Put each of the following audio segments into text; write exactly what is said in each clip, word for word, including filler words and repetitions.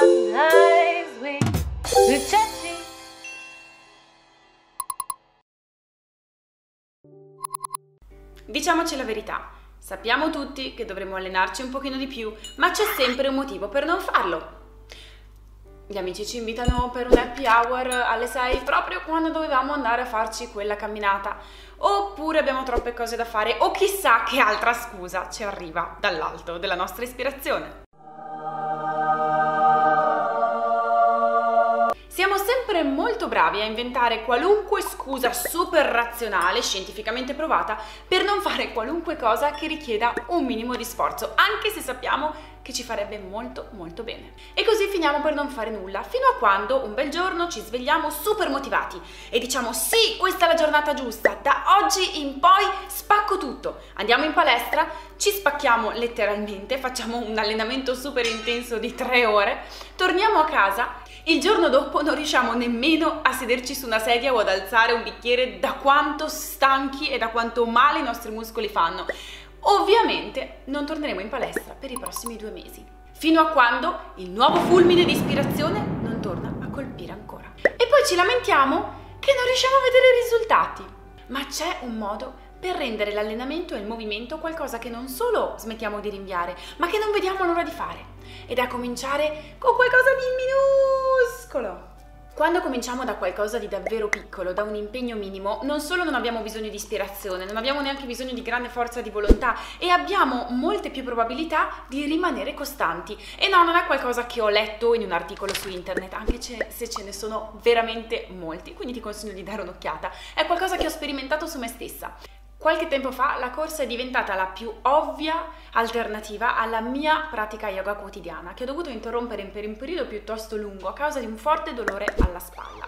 Sometimes we do touchy. Diciamoci la verità, sappiamo tutti che dovremmo allenarci un pochino di più, ma c'è sempre un motivo per non farlo. Gli amici ci invitano per un happy hour alle sei proprio quando dovevamo andare a farci quella camminata, oppure abbiamo troppe cose da fare o chissà che altra scusa ci arriva dall'alto della nostra ispirazione. Siamo sempre molto bravi a inventare qualunque scusa super razionale, scientificamente provata, per non fare qualunque cosa che richieda un minimo di sforzo, anche se sappiamo che ci farebbe molto molto bene. E così finiamo per non fare nulla, fino a quando un bel giorno ci svegliamo super motivati e diciamo sì, questa è la giornata giusta, da oggi in poi spacco tutto, andiamo in palestra, ci spacchiamo letteralmente, facciamo un allenamento super intenso di tre ore, torniamo a casa. Il giorno dopo non riusciamo nemmeno a sederci su una sedia o ad alzare un bicchiere da quanto stanchi e da quanto male i nostri muscoli fanno. Ovviamente non torneremo in palestra per i prossimi due mesi, fino a quando il nuovo fulmine di ispirazione non torna a colpire ancora. E poi ci lamentiamo che non riusciamo a vedere i risultati. Ma c'è un modo per rendere l'allenamento e il movimento qualcosa che non solo smettiamo di rinviare, ma che non vediamo l'ora di fare. Ed è a cominciare con qualcosa di minuscolo. Quando cominciamo da qualcosa di davvero piccolo, da un impegno minimo, non solo non abbiamo bisogno di ispirazione, non abbiamo neanche bisogno di grande forza di volontà e abbiamo molte più probabilità di rimanere costanti. E no, non è qualcosa che ho letto in un articolo su internet, anche se ce ne sono veramente molti, quindi ti consiglio di dare un'occhiata. È qualcosa che ho sperimentato su me stessa. Qualche tempo fa la corsa è diventata la più ovvia alternativa alla mia pratica yoga quotidiana, che ho dovuto interrompere per un periodo piuttosto lungo a causa di un forte dolore alla spalla.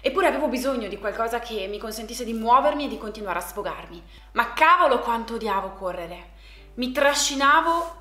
Eppure avevo bisogno di qualcosa che mi consentisse di muovermi e di continuare a sfogarmi. Ma cavolo quanto odiavo correre! Mi trascinavo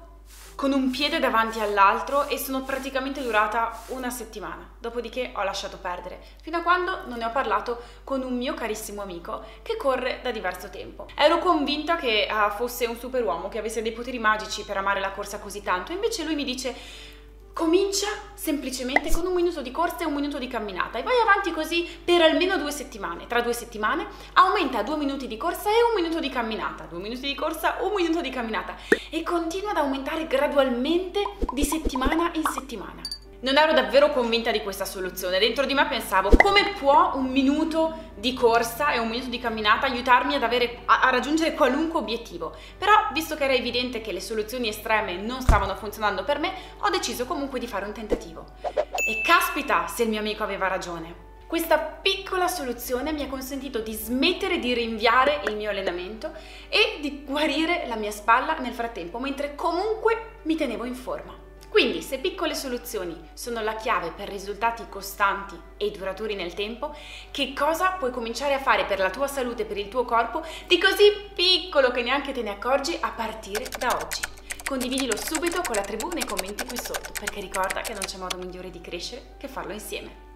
con un piede davanti all'altro e sono praticamente durata una settimana, dopodiché ho lasciato perdere, fino a quando non ne ho parlato con un mio carissimo amico che corre da diverso tempo. Ero convinta che uh, fosse un superuomo, che avesse dei poteri magici per amare la corsa così tanto, invece lui mi dice comincia semplicemente con un minuto di corsa e un minuto di camminata e vai avanti così per almeno due settimane. Tra due settimane aumenta a due minuti di corsa e un minuto di camminata, due minuti di corsa, un minuto di camminata e continua ad aumentare gradualmente di settimana in settimana. Non ero davvero convinta di questa soluzione, dentro di me pensavo come può un minuto di corsa e un minuto di camminata aiutarmi ad avere, a, a raggiungere qualunque obiettivo, però visto che era evidente che le soluzioni estreme non stavano funzionando per me, ho deciso comunque di fare un tentativo. E caspita se il mio amico aveva ragione! Questa piccola soluzione mi ha consentito di smettere di rinviare il mio allenamento e di guarire la mia spalla nel frattempo, mentre comunque mi tenevo in forma. Quindi, se piccole soluzioni sono la chiave per risultati costanti e duraturi nel tempo, che cosa puoi cominciare a fare per la tua salute e per il tuo corpo di così piccolo che neanche te ne accorgi a partire da oggi? Condividilo subito con la tribù nei commenti qui sotto, perché ricorda che non c'è modo migliore di crescere che farlo insieme.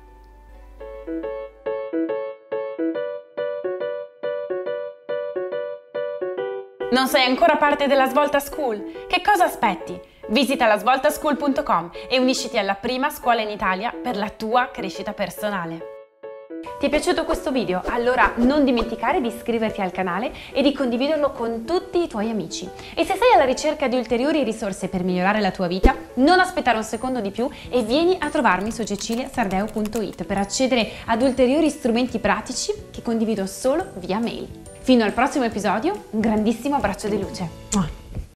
Non sei ancora parte della Svolta School? Che cosa aspetti? Visita la svolta school punto com e unisciti alla prima scuola in Italia per la tua crescita personale. Ti è piaciuto questo video? Allora non dimenticare di iscriverti al canale e di condividerlo con tutti i tuoi amici. E se sei alla ricerca di ulteriori risorse per migliorare la tua vita, non aspettare un secondo di più e vieni a trovarmi su cecilia sardeo punto it per accedere ad ulteriori strumenti pratici che condivido solo via mail. Fino al prossimo episodio, un grandissimo abbraccio di luce.